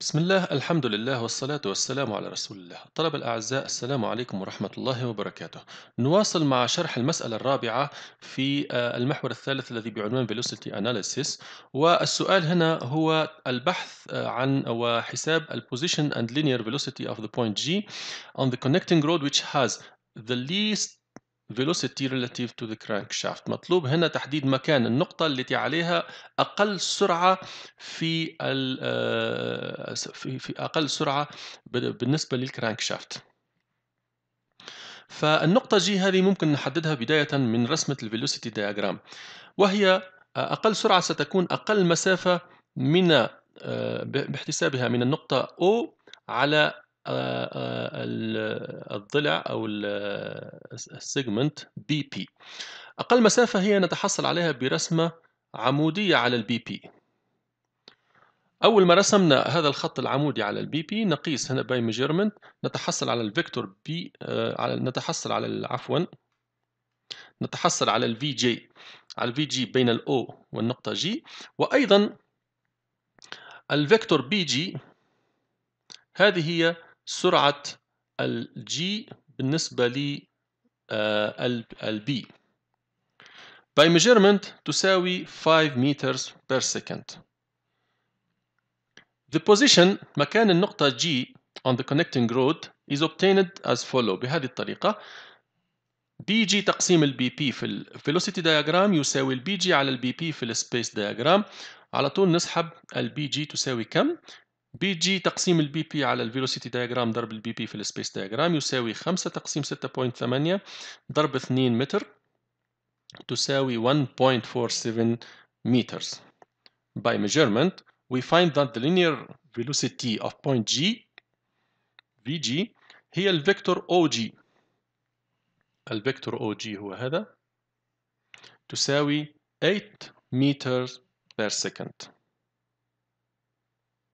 بسم الله، الحمد لله، والصلاة والسلام على رسول الله. طلبة الأعزاء، السلام عليكم ورحمة الله وبركاته. نواصل مع شرح المسألة الرابعة في المحور الثالث الذي بعنوان Velocity Analysis، والسؤال هنا هو البحث عن وحساب Position and Linear Velocity of the point G on the connecting road which has the least velocity relative to the crankshaft. مطلوب هنا تحديد مكان النقطة التي عليها أقل سرعة في أقل سرعة بالنسبة للكرانكشافت. فالنقطة G هذه ممكن نحددها بداية من رسمة الفيلوسيتي دياجرام، وهي أقل سرعة ستكون أقل مسافة من باحتسابها من النقطة O على الضلع أو السيجمنت بي بي. أقل مسافة هي نتحصل عليها برسمة عمودية على البي بي. أول ما رسمنا هذا الخط العمودي على البي بي نقيس هنا باي ميجرمنت، نتحصل على الفيكتور بي، نتحصل على الفي جي، بين الأو والنقطة جي، وأيضا الفيكتور بي جي. هذه هي سرعة الجي بالنسبة للبي. by measurement تساوي 5 meters per second. The position مكان النقطة G on the connecting road is obtained as follows. بهذه الطريقة بي جي تقسيم البي بي في الفيلوسيتي دياجرام يساوي البي جي على البي بي في السبيس دياجرام. على طول نسحب البي جي تساوي كم؟ بي جي تقسيم البي بي على الفيلوسيتي دياجرام ضرب البي بي في السبيس دياجرام يساوي 5 تقسيم 6.8 ضرب 2 متر تساوي 1.47 meters. By measurement we find that the linear velocity of point G VG هي الفيكتور OG. الفيكتور OG هو هذا، تساوي 8 meters per second.